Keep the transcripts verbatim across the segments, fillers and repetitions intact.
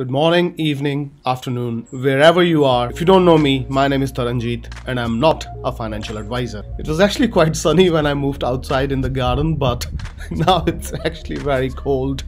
Good morning, evening, afternoon, wherever you are. If you don't know me, my name is Taranjit and I'm not a financial advisor. It was actually quite sunny when I moved outside in the garden, but now it's actually very cold.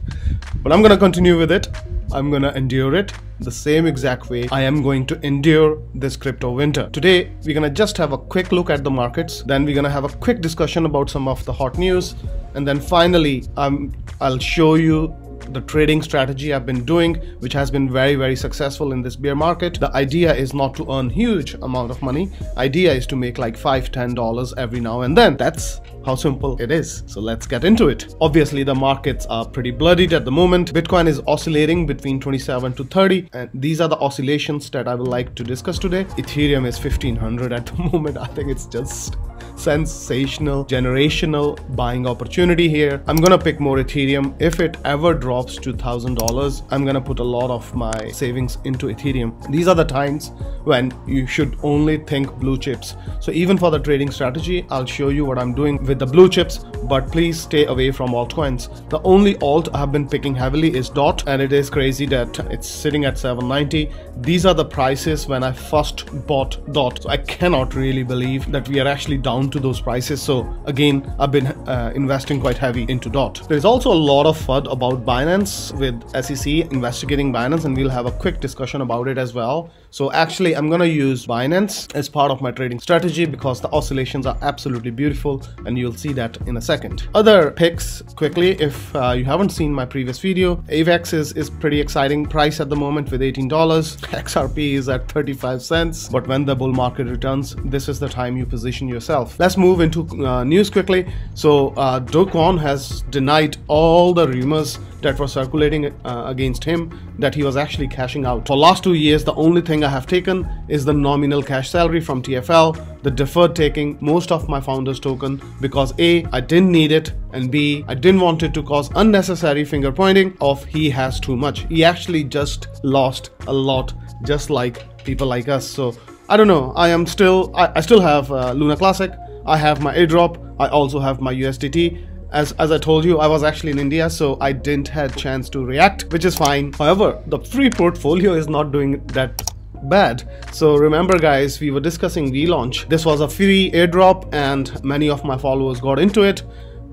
But I'm gonna continue with it. I'm gonna endure it the same exact way I am going to endure this crypto winter. Today, we're gonna just have a quick look at the markets. Then we're gonna have a quick discussion about some of the hot news. And then finally, um, I'll show you the trading strategy I've been doing, which has been very very successful in this bear market. The idea is not to earn huge amount of money. Idea is to make like five ten dollars every now and then. That's how simple it is. So let's get into it. Obviously the markets are pretty bloodied at the moment. Bitcoin is oscillating between twenty-seven to thirty, and these are the oscillations that I would like to discuss today. Ethereum is fifteen hundred at the moment. I think it's just sensational, generational buying opportunity here. I'm gonna pick more Ethereum. If it ever drops to one thousand dollars, I'm gonna put a lot of my savings into Ethereum. These are the times when you should only think blue chips. So even for the trading strategy, I'll show you what I'm doing with the blue chips, but please stay away from altcoins. The only alt I have been picking heavily is D O T, and it is crazy that it's sitting at seven ninety. These are the prices when I first bought D O T. So I cannot really believe that we are actually down to those prices. So again, I've been uh, investing quite heavy into D O T. There's also a lot of FUD about Binance with S E C investigating Binance, and we'll have a quick discussion about it as well. So actually, I'm gonna use Binance as part of my trading strategy because the oscillations are absolutely beautiful, and you'll see that in a second. Other picks quickly, if uh, you haven't seen my previous video, AVAX is, is pretty exciting price at the moment with eighteen dollars. X R P is at thirty-five cents. But when the bull market returns, this is the time you position yourself. Let's move into uh, news quickly. So uh, Do Kwon has denied all the rumors that were circulating uh, against him that he was actually cashing out. For last two years, the only thing I have taken is the nominal cash salary from T F L, the deferred taking most of my founders token because A, I didn't need it, and B, I didn't want it to cause unnecessary finger pointing of he has too much. He actually just lost a lot, just like people like us. So I don't know, I am still, I, I still have uh, Luna Classic, I have my airdrop, I also have my U S D T. As, as I told you, I was actually in India, so I didn't have a chance to react, which is fine. However, the free portfolio is not doing that bad. So remember guys, we were discussing relaunch. This was a free airdrop and many of my followers got into it.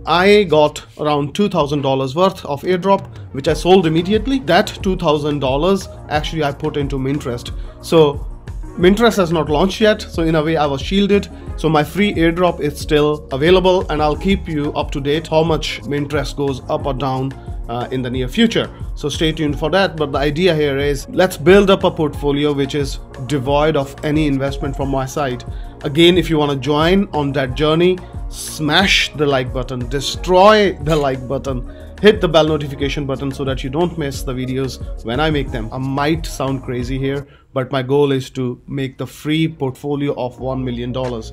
I got around two thousand dollars worth of airdrop, which I sold immediately. That two thousand dollars actually I put into Minterest. So Mintress has not launched yet, so in a way I was shielded. So my free airdrop is still available, and I'll keep you up to date how much Mintress goes up or down uh, in the near future. So stay tuned for that. But the idea here is let's build up a portfolio which is devoid of any investment from my side. Again, if you want to join on that journey, smash the like button, destroy the like button, hit the bell notification button so that you don't miss the videos when I make them. I might sound crazy here, but my goal is to make the free portfolio of one million dollars.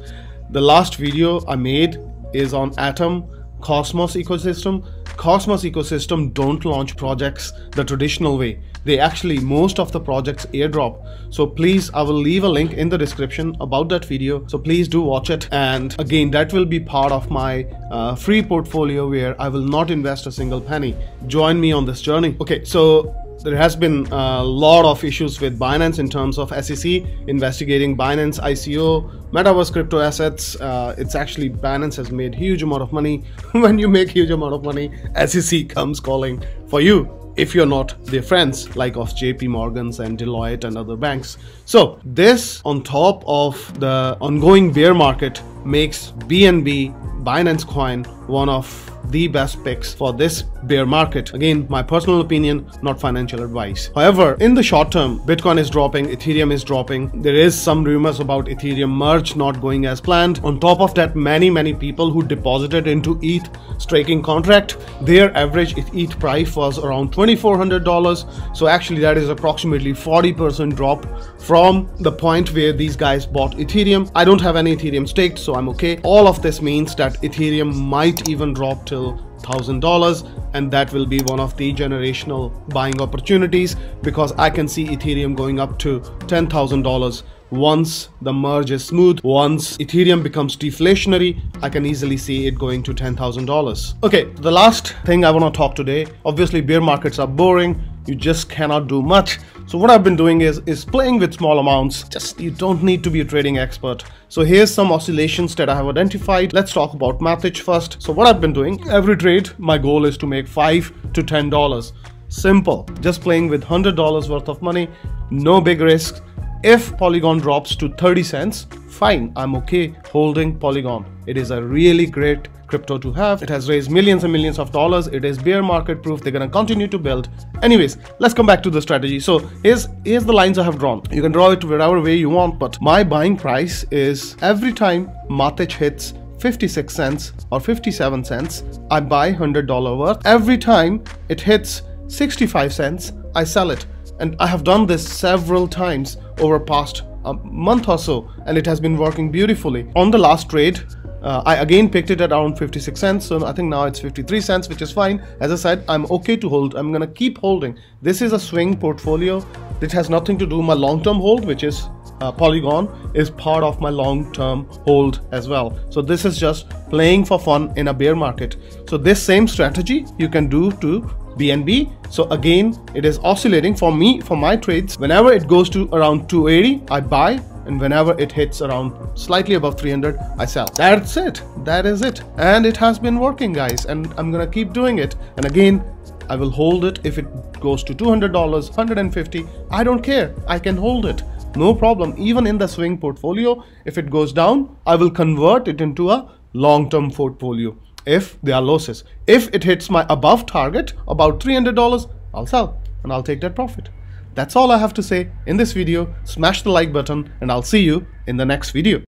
The last video I made is on Atom, Cosmos ecosystem. Cosmos ecosystem don't launch projects the traditional way. They actually, most of the projects airdrop. So please, I will leave a link in the description about that video. So please do watch it. And again, that will be part of my uh, free portfolio where I will not invest a single penny. Join me on this journey. Okay, so there has been a lot of issues with Binance in terms of S E C investigating Binance I C O, metaverse crypto assets. Uh, it's actually Binance has made huge amount of money. When you make huge amount of money, S E C comes calling for you if you're not their friends, like of J P Morgan's and Deloitte and other banks. So this on top of the ongoing bear market makes B N B, Binance Coin, one of the best picks for this bear market. Again, my personal opinion, not financial advice. However, in the short term, Bitcoin is dropping, Ethereum is dropping. There is some rumors about Ethereum merge not going as planned. On top of that, many, many people who deposited into E T H staking contract, their average E T H price was around twenty-four hundred dollars. So actually that is approximately forty percent drop from the point where these guys bought Ethereum. I don't have any Ethereum staked, so I'm okay. All of this means that Ethereum might even drop to one thousand dollars, and that will be one of the generational buying opportunities because I can see Ethereum going up to ten thousand dollars once the merge is smooth. Once Ethereum becomes deflationary, I can easily see it going to ten thousand dollars. Okay, the last thing I want to talk today, obviously bear markets are boring. you just cannot do much. So what I've been doing is is playing with small amounts. Just, you don't need to be a trading expert. So here's some oscillations that I have identified. Let's talk about mathage first. So what I've been doing, every trade my goal is to make five to ten dollars. Simple, just playing with one hundred dollars worth of money, no big risks. If Polygon drops to thirty cents, fine, I'm okay holding Polygon. It is a really great crypto to have. It has raised millions and millions of dollars. It is bear market proof. They're going to continue to build. Anyways, let's come back to the strategy. So here's, here's the lines I have drawn. You can draw it wherever way you want, but my buying price is every time mathage hits fifty-six cents or fifty-seven cents, I buy one hundred dollars worth. Every time it hits sixty-five cents, I sell it. And I have done this several times over past a month or so, and it has been working beautifully. On the last trade, uh, I again picked it at around fifty-six cents, so I think now it's fifty-three cents, which is fine. As I said, I'm okay to hold. I'm gonna keep holding. This is a swing portfolio. It has nothing to do with my long-term hold, which is uh, Polygon is part of my long-term hold as well. So this is just playing for fun in a bear market. So this same strategy you can do to B N B. So again, it is oscillating for me, for my trades. Whenever it goes to around two eighty, I buy, and whenever it hits around slightly above three hundred, I sell. That's it. That is it. And it has been working, guys, and I'm gonna keep doing it. And again, I will hold it. If it goes to two hundred dollars, one hundred fifty dollars, I don't care. I can hold it. No problem. Even in the swing portfolio, if it goes down, I will convert it into a long-term portfolio if there are losses. If it hits my above target, about three hundred dollars, I'll sell and I'll take that profit. That's all I have to say in this video. Smash the like button and I'll see you in the next video.